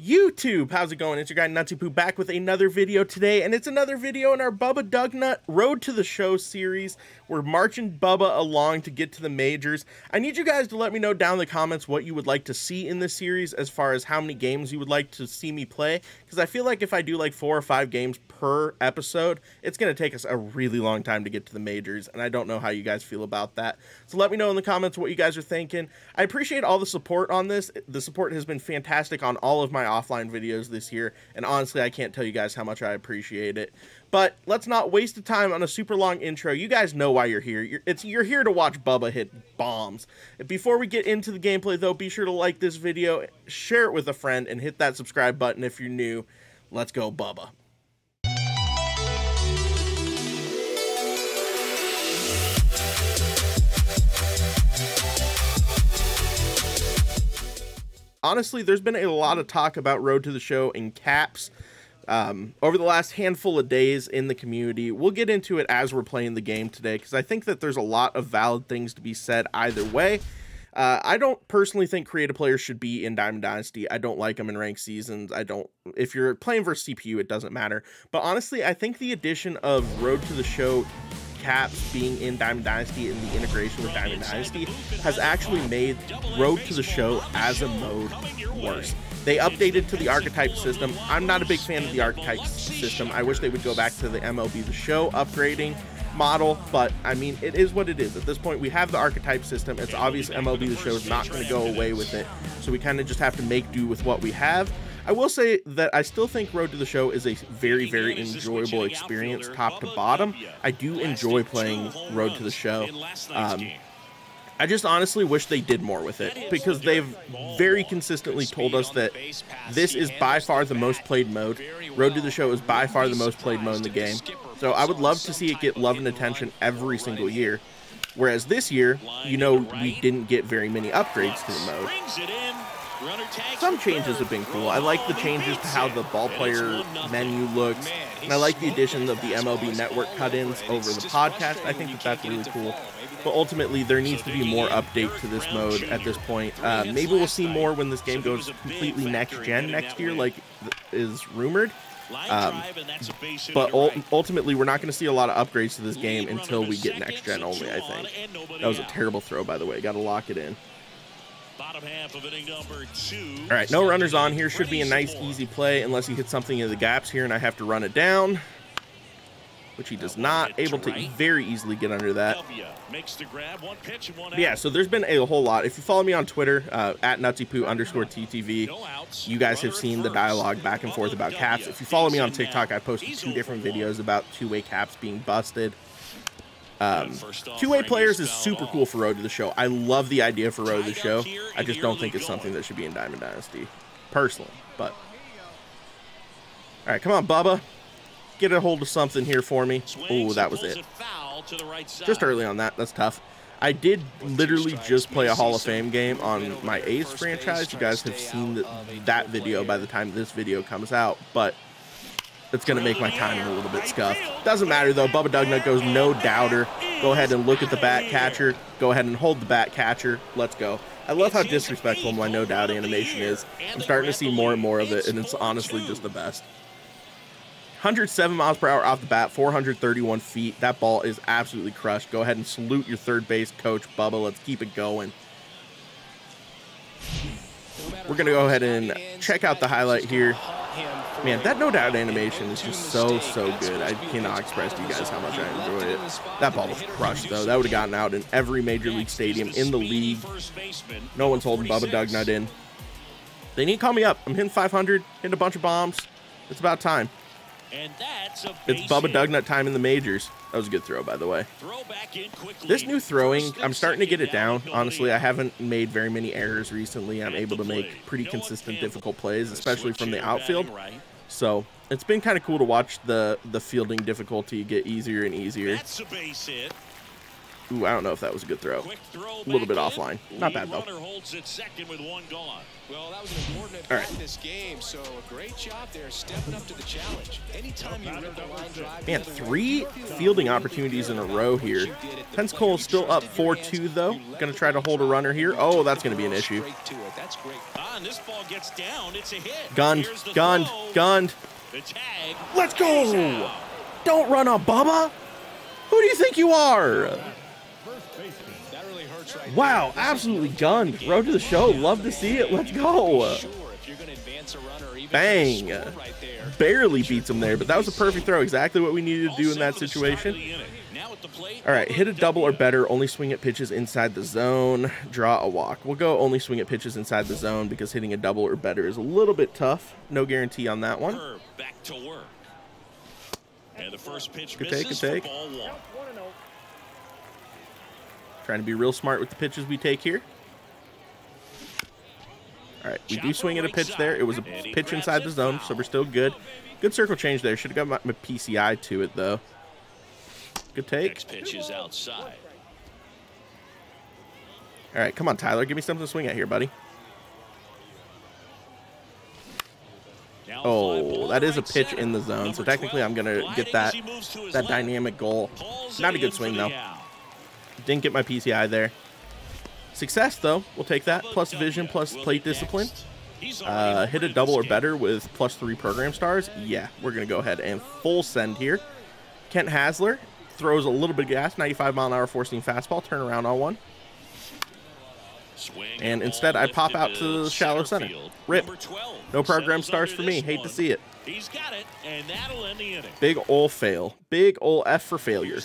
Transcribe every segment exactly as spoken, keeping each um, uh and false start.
YouTube, how's it going? It's your guy NutsyPoo back with another video today, and it's another video in our Bubba Dugnut Road to the Show series. We're marching Bubba along to get to the majors. I need you guys to let me know down in the comments what you would like to see in this series as far as how many games you would like to see me play, because I feel like if I do like four or five games per episode, it's going to take us a really long time to get to the majors, and I don't know how you guys feel about that. So let me know in the comments what you guys are thinking. I appreciate all the support on this. The support has been fantastic on all of my offline videos this year, and honestly I can't tell you guys how much I appreciate it. But let's not waste the time on a super long intro. You guys know why you're here. You're, it's, you're here to watch Bubba hit bombs. Before we get into the gameplay though, be sure to like this video, share it with a friend, and hit that subscribe button if you're new. Let's go Bubba. Honestly, there's been a lot of talk about Road to the Show in caps um, over the last handful of days in the community. We'll get into it as we're playing the game today, because I think that there's a lot of valid things to be said either way. Uh, I don't personally think creative players should be in Diamond Dynasty. I don't like them in ranked seasons. I don't. If you're playing versus C P U, it doesn't matter. But honestly, I think the addition of Road to the Show caps being in Diamond Dynasty and the integration with Diamond Dynasty has actually made Road to the Show as a mode worse. They updated to the archetype system. I'm not a big fan of the archetype system. I wish they would go back to the M L B The Show upgrading model, but I mean, it is what it is. At this point, we have the archetype system. It's obvious M L B The Show is not going to go away with it, so we kind of just have to make do with what we have. I will say that I still think Road to the Show is a very, very enjoyable experience, top to bottom. I do enjoy playing Road to the Show. Um, I just honestly wish they did more with it, because they've very consistently told us that this is by far the most played mode. Road to the Show is by far the most played mode in the game. So I would love to see it get love and attention every single year. Whereas this year, you know, we didn't get very many upgrades to the mode. Some changes have been cool. I like the changes to how the ball player menu looks, and I like the addition of the M L B Network cut-ins over the podcast. I think that that's really cool. But ultimately, there needs to be more update to this mode at this point. Uh, maybe we'll see more when this game goes completely next-gen next year, like is rumored. Um, but ultimately, we're not going to see a lot of upgrades to this game until we get next-gen only, I think. That was a terrible throw, by the way. Got to lock it in. Bottom half of inning number two. All right, no runners on here. Should be a nice, easy play unless he hits something in the gaps here and I have to run it down, which he does not. Able to very easily get under that. But yeah, so there's been a whole lot. If you follow me on Twitter, uh, at NutsyPoo underscore T T V, you guys have seen the dialogue back and forth about caps. If you follow me on TikTok, I posted two different videos about two-way caps being busted. Um, two-way players is super cool for Road to the Show. I love the idea for Road to the Show. I just don't think it's something that should be in Diamond Dynasty, personally. But all right, come on, Bubba, get a hold of something here for me. Oh, that was it. Just early on that. That's tough. I did literally just play a Hall of Fame game on my A's franchise. You guys have seen the, that video by the time this video comes out, but it's going to make my timing a little bit scuffed. Doesn't matter, though. Bubba Dugnut goes no doubter. Go ahead and look at the bat catcher. Go ahead and hold the bat catcher. Let's go. I love how disrespectful my no doubt animation is. I'm starting to see more and more of it, and it's honestly just the best. one hundred seven miles per hour off the bat, four hundred thirty-one feet. That ball is absolutely crushed. Go ahead and salute your third base coach, Bubba. Let's keep it going. We're going to go ahead and check out the highlight here. Man, that no doubt animation is just so, so good. I cannot express to you guys how much I enjoy it. That ball was crushed, though. That would have gotten out in every major league stadium in the league. No one's holding Bubba Dugnut in. They need to call me up. I'm hitting five hundred, hitting a bunch of bombs. It's about time. It's Bubba Dugnut time in the majors. That was a good throw, by the way. This new throwing, I'm starting to get it down. Honestly, I haven't made very many errors recently. I'm able to make pretty consistent, difficult plays, especially from the outfield. So it's been kind of cool to watch the the fielding difficulty get easier and easier. Ooh, I don't know if that was a good throw. throw a little bit in. offline. Not Lead bad, though. Holds it second with one gone. Well, that was an important at right. this game, so a great job there stepping up to the challenge. Anytime you rip the line drive, man, three fielding opportunities in a row here. Pensacola Cole still up four two, though. Going to try to hold a runner here. Oh, that's going to be an issue. Gond, Gond, Gond. Let's go! Don't run on Bubba! Who do you think you are? Wow, absolutely gunned. Road to the Show. Love to see it. Let's go. Bang. Barely beats him there, but that was a perfect throw. Exactly what we needed to do in that situation. All right, hit a double or better. Only swing at pitches inside the zone. Draw a walk. We'll go only swing at pitches inside the zone because hitting a double or better is a little bit tough. No guarantee on that one. Back to work. And the first pitch good take, good take. Trying to be real smart with the pitches we take here. All right, we do swing at a pitch there. It was a pitch inside the zone, so we're still good. Good circle change there. Should have got my P C I to it, though. Good take. Next pitch is outside. All right, come on, Tyler. Give me something to swing at here, buddy. Oh, that is a pitch in the zone, so technically I'm going to get that that dynamic goal. Not a good swing, though. Didn't get my P C I there. Success, though. We'll take that. Plus vision, plus plate discipline. Uh, hit a double or better with plus three program stars. Yeah, we're going to go ahead and full send here. Kent Hasler throws a little bit of gas. ninety-five mile an hour forcing fastball. Turn around on one. And instead, I pop out to the shallow center. Rip. No program stars for me. Hate to see it. He's got it, and that'll end the inning. Big ol' fail. Big ol' F for failure.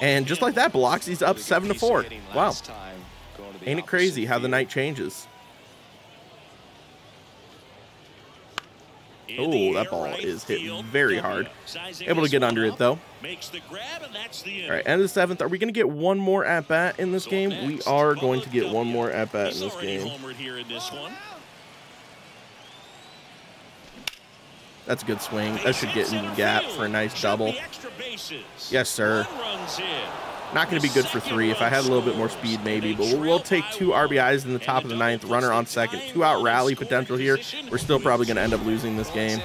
And just like that, blocks. He's up seven to four. Wow. Ain't it crazy how the night changes? Oh, that ball is hit very hard. Able to get under it, though. All right, end of the seventh. Are we going to get one more at-bat in this game? We are going to get one more at-bat in this game. That's a good swing. That should get in the gap for a nice double. Yes, sir. Not going to be good for three. If I had a little bit more speed, maybe. But we'll take two R B Is in the top of the ninth. Runner on second. Two-out rally potential here. We're still probably going to end up losing this game.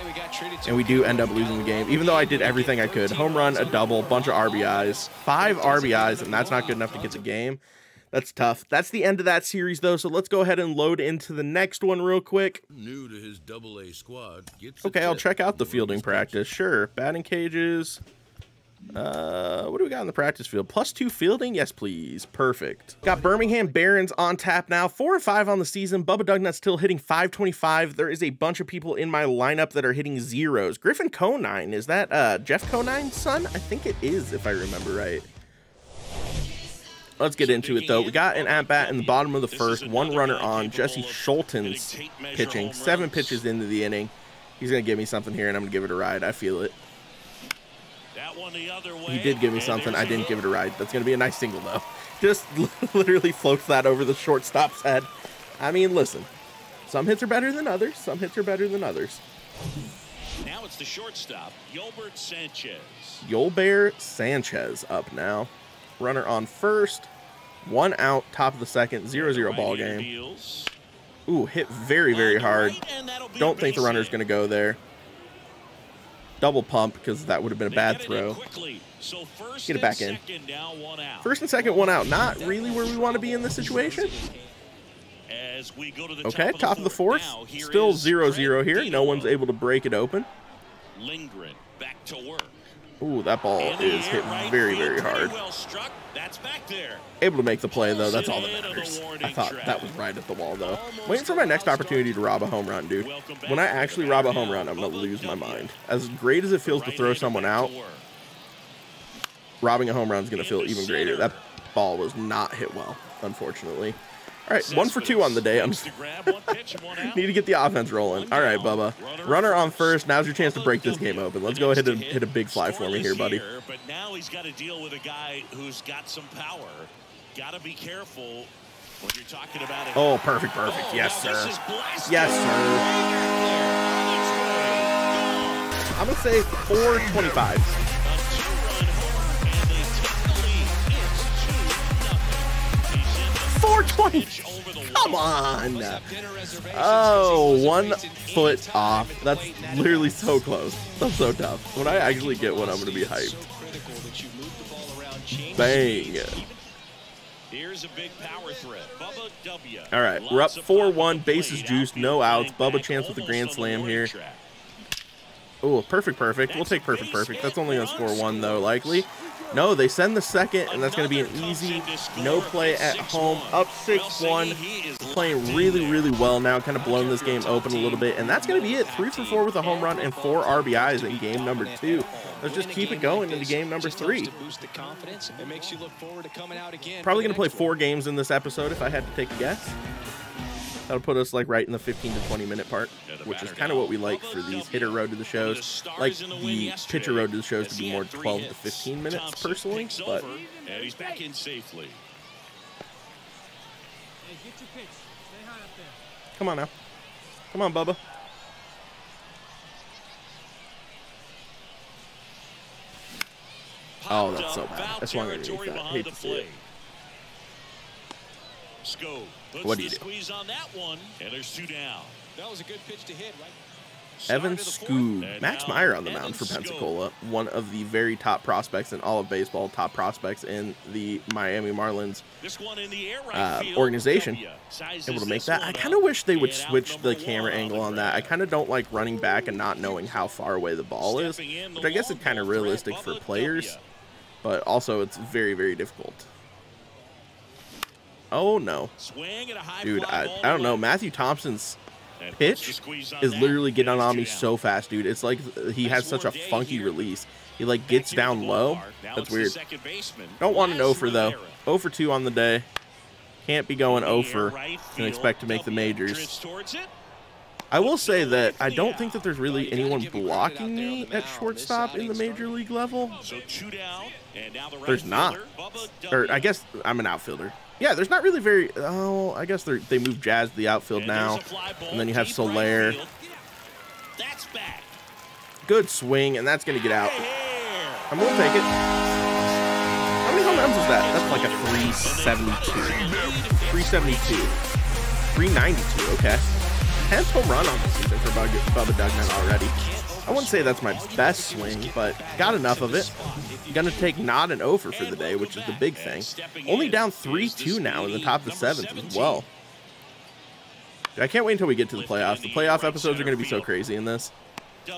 And we do end up losing the game, even though I did everything I could. Home run, a double, bunch of R B Is. Five R B Is, and that's not good enough to get the game. That's tough. That's the end of that series, though, so let's go ahead and load into the next one real quick. New to his double A squad. Okay, I'll check out the fielding practice. Sure. Batting cages. Uh, what do we got in the practice field? Plus two fielding? Yes, please. Perfect. Got Birmingham Barons on tap now. Four or five on the season. Bubba Dugnut still hitting five twenty-five. There is a bunch of people in my lineup that are hitting zeros. Griffin Conine. Is that uh, Jeff Conine's son? I think it is, if I remember right. Let's get into it, though. We got an at-bat in the bottom of the first. One runner on. Jesse Schulten's pitching. Seven pitches into the inning. He's going to give me something here, and I'm going to give it a ride. I feel it. He did give me something. I didn't give it a ride. That's going to be a nice single, though. Just literally floats that over the shortstop's head. I mean, listen, some hits are better than others. Some hits are better than others. Now it's the shortstop, Yolbert Sanchez. Yolbert Sanchez up now. Runner on first. One out, top of the second, zero zero ball game. Ooh, hit very, very hard. Don't think the runner's going to go there. Double pump, because that would have been a bad throw. Get it back in. First and second, one out. Not really where we want to be in this situation. Okay, top of the fourth. Still zero zero here. No one's able to break it open. Ooh, that ball is hit very, very hard. Able to make the play, though. That's all that matters. I thought that was right at the wall, though. Waiting for my next opportunity to rob a home run, dude. When I actually rob a home run, I'm going to lose my mind. As great as it feels to throw someone out, robbing a home run is going to feel even greater. That ball was not hit well, unfortunately. All right, one for two on the day. I'm need to get the offense rolling. All right, Bubba. Runner on first. Now's your chance to break this game open. Let's go ahead and hit a big fly for me here, buddy. But now he's got to deal with a guy who's got some power. Got to be careful when you're talking about it. Oh, perfect, perfect. Yes, sir. Yes, sir. I'm gonna say four twenty-five. four twenty. Come on. Oh, one foot off. That's literally so close. That's so tough. When I actually get one, I'm going to be hyped. Bang. Here's a big power threat. Bubba W. All right, we're up four one. Bases juiced, no outs. Bubba chance with a grand slam here. Oh, perfect, perfect. We'll take perfect, perfect. That's only going to score one, though, likely. No, they send the second, and that's going to be an easy no play at home. Up six one. Playing really, really well now. Kind of blown this game open a little bit, and that's going to be it. Three for four with a home run and four R B Is in game number two. Let's just keep it going into game number three. Probably going to play four games in this episode if I had to take a guess. That'll put us like right in the fifteen to twenty minute part, which is kind of what we like for these hitter road to the shows. Like the pitcher road to the shows to be more twelve to fifteen minutes personally, but he's back in safely. Come on now. Come on, Bubba. Oh, that's so bad. That's why I hate to see it. Skob puts what do you the do? Squeeze on that one, and there's two down. That was a good pitch to hit, right? Evan Skob, Max Meyer on the mound Evan for Pensacola, Skob. One of the very top prospects in all of baseball, top prospects in the Miami Marlins this one in the air right uh, organization. Able to make that. I kind of wish they would switch the camera angle on that. I kind of don't like running back and not knowing how far away the ball is, which I guess is kind of realistic for players, but also it's very, very difficult. Oh no, dude! I, I don't know. Matthew Thompson's pitch is literally getting on me so fast, dude. It's like he has such a funky release. He like gets down low. That's weird. Don't want an oh for though. oh for two on the day. Can't be going oh for and expect to make the majors. I will say that I don't think that there's really anyone blocking me at shortstop in the major league level. There's not. Or I guess I'm an outfielder. Yeah, there's not really very. Oh, I guess they they move Jazz to the outfield now, and then you have Soler. That's back. Good swing, and that's gonna get out. I'm gonna take it. How many home runs was that? That's like a three seventy-two, three seventy-two, three ninety-two. Okay, tenth home run on the season for Bubba Dugnut already. I wouldn't say that's my best swing, but got enough of it. Gonna take not an oh for for the day, which is the big thing. Only down three two now in the top of the seventh as well. Dude, I can't wait until we get to the playoffs. The playoff episodes are gonna be so crazy in this. The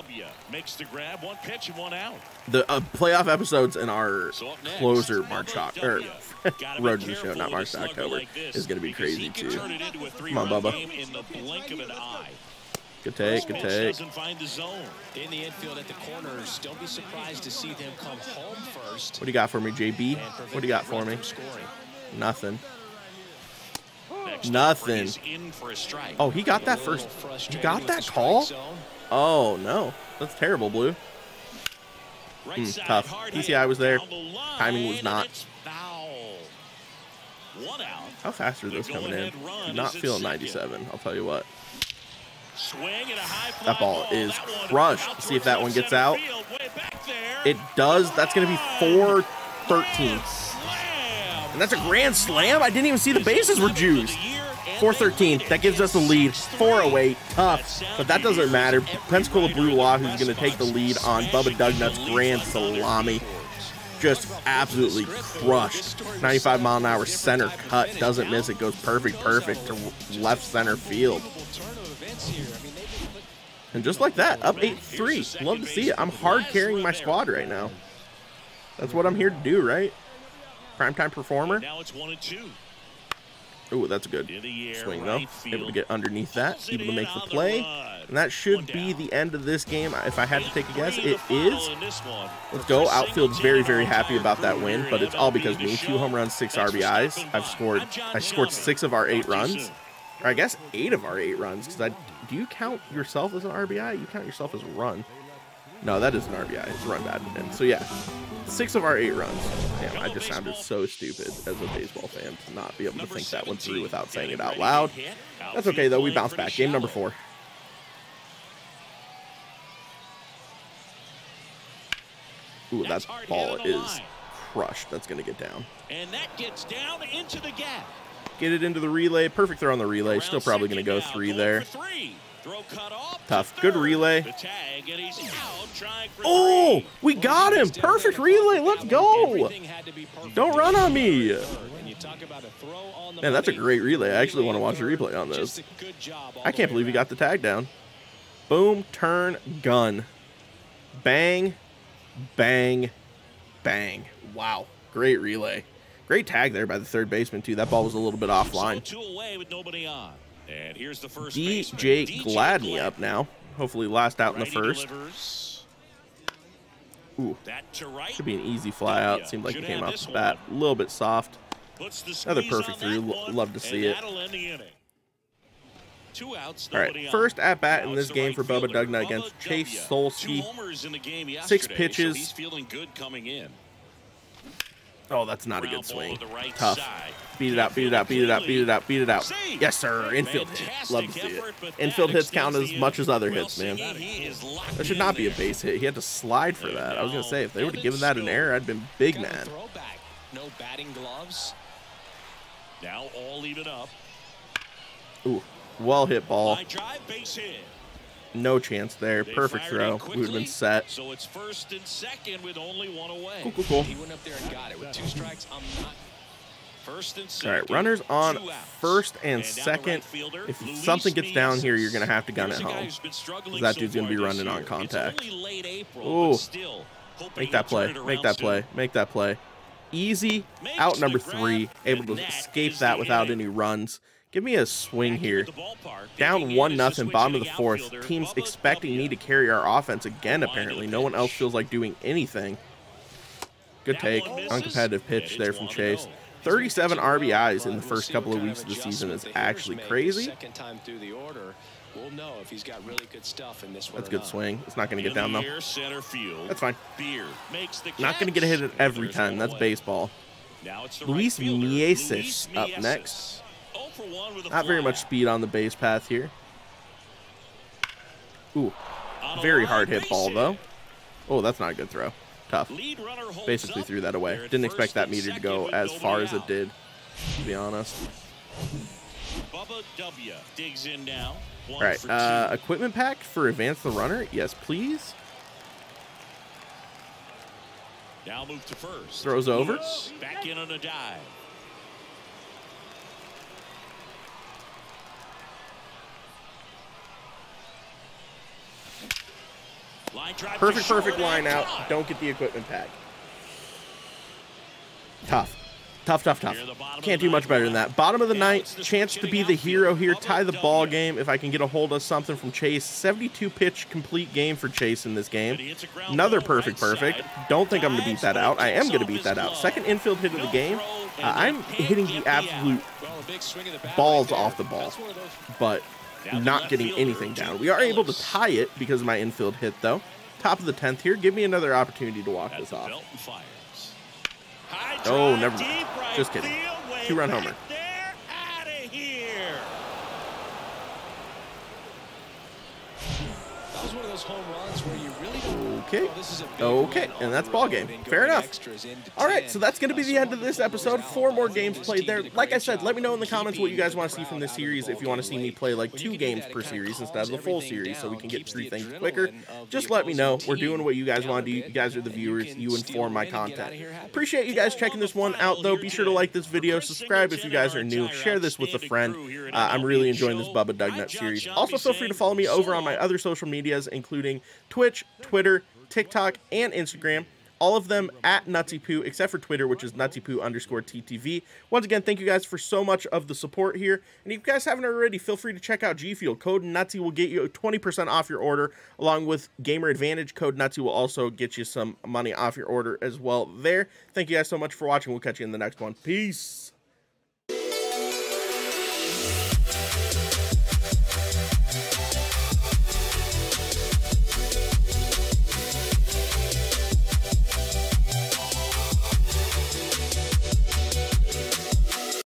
uh, playoff episodes in our closer March or Road to the Show, not March October, is gonna be crazy too. Come on, Bubba. Good take, good take. In the infield at the corners, don't be surprised to see them come home first. What do you got for me, J B? What do you got for me? Nothing. Nothing. Oh, he got that first. You got that call? Oh, no. That's terrible, Blue. Mm, tough. P C I was there. Timing was not. How fast are those coming in? Did not feel ninety-seven, I'll tell you what. That ball is crushed. See if that one gets out. It does. That's going to be four thirteen. And that's a grand slam. I didn't even see the bases were juiced. four thirteen. That gives us the lead. four oh eight. Tough. But that doesn't matter. Pensacola Blue Wahoos who's going to take the lead on Bubba Dugnut's grand salami. Just absolutely crushed. ninety-five mile an hour center cut. Doesn't miss it. Goes perfect, perfect to left center field. And just like that, up eight three. Love to see it. I'm hard carrying my squad right now. That's what I'm here to do, right? Primetime performer. Oh, that's a good swing, though. Able to get underneath that. Able to make the play. And that should be the end of this game. If I had to take a guess, it is. Let's go. Outfield's very, very happy about that win, but it's all because me. Two home runs, six R B Is. I've scored, I scored six of our eight runs. Or I guess eight of our eight runs, because I... Do you count yourself as an R B I? You count yourself as a run. No, that is an R B I. It's run batted in. So, yeah, six of our eight runs. Damn, I just sounded so stupid as a baseball fan to not be able to think that one through without saying it out loud. That's okay, though. We bounce back. Game number four. Ooh, that ball is crushed. That's going to get down. And that gets down into the gap. Get it into the relay. Perfect throw on the relay. Still probably going to go three there. Tough. Good relay. Oh, we got him. Perfect relay. Let's go. Don't run on me. Man, that's a great relay. I actually want to watch the replay on this. I can't believe he got the tag down. Boom, turn, gun. Bang, bang, bang. Wow. Great relay. Great tag there by the third baseman, too. That ball was a little bit offline. So two away with nobody on. And here's the first D J Gladney Glad. up now. Hopefully last out in the first. Delivers. Ooh. That to right. Should be an easy fly out. Seemed like Should it came off the bat. A little bit soft. Another perfect through. One, Love to see it. Two outs, All right, first at bat in this game right for Bubba Dugnut against Bubba Chase Solsky. Six pitches. So he's feeling good coming in. Oh, that's not a good swing. Right Tough. Side. Beat it out, beat it out, beat it out, beat it out, beat it out. Yes, sir. Infield hit. Love to see it. Infield hits count as much as other hits, man. That should not be a base hit. He had to slide for that. I was going to say, if they would have given that an error, I'd been big mad. No batting gloves. Now all even up. Ooh, well hit ball. No chance there. They Perfect throw. We would have been set. So it's first and second with only one away. Cool, cool, cool. He went up there and got it with two strikes. I'm not. First and second. All right, runners on first and, and second. Fielder, if Luis something gets Mieses. down here, you're going to have to gun it home. That dude's so going to be running on contact. Ooh. Make that play. Make that play. Soon. Make that play. Easy. Makes out number three. Able to escape that without inning. any runs. Give me a swing here. Down one nothing, bottom of the fourth. Team's expecting me to carry our offense again, apparently. No one else feels like doing anything. Good take. Uncompetitive pitch there from Chase. thirty-seven R B Is in the first couple of weeks of the season is actually crazy. Second time through the order, we'll know if he's got really good stuff in this one. That's a good swing. It's not going to get down, though. That's fine. Not going to get hit every time. That's baseball. Luis Mieses up next. Not very much speed on the base path here. Ooh, very hard hit ball, though. Oh, that's not a good throw. Tough. Basically threw that away. Didn't expect that meter to go as far as it did, to be honest. All right, uh, equipment pack for advance the runner. Yes, please. Now move to first. Throws over. Back in on a dive. Perfect, perfect line out. Don't get the equipment pack. Tough. Tough, tough, tough. Can't do much better than that. Bottom of the ninth, chance to be the hero here. Tie the ball game if I can get a hold of something from Chase. seventy-two pitch complete game for Chase in this game. Another perfect, perfect. Don't think I'm going to beat that out. I am going to beat that out. Second infield hit of the game. Uh, I'm hitting the absolute balls off the ball. But not getting anything down. We are able to tie it because of my infield hit, though. Top of the tenth here. Give me another opportunity to walk this off. Oh, never mind. Just kidding. Two-run homer. Okay. Okay. And that's ball game. Fair enough. All right. So that's going to be the end of this episode. Four more games played there. Like I said, let me know in the comments what you guys want to see from this series. If you want to see me play like two games per series instead of the full series so we can get through things quicker, just let me know. We're doing what you guys want to do. You guys are the viewers. You inform my content. Appreciate you guys checking this one out, though. Be sure to like this video. Subscribe if you guys are new. Share this with a friend. Uh, I'm really enjoying this Bubba Dugnut series. Also, feel free to follow me over on my other social medias, including Twitch, Twitter, TikTok, and Instagram, all of them at NutsyPoo, except for Twitter, which is NutsyPoo underscore TTV. Once again, thank you guys for so much of the support here. And if you guys haven't already, feel free to check out GFuel. Code Nutsy will get you twenty percent off your order, along with Gamer Advantage. Code Nutsy will also get you some money off your order as well there. Thank you guys so much for watching. We'll catch you in the next one. Peace.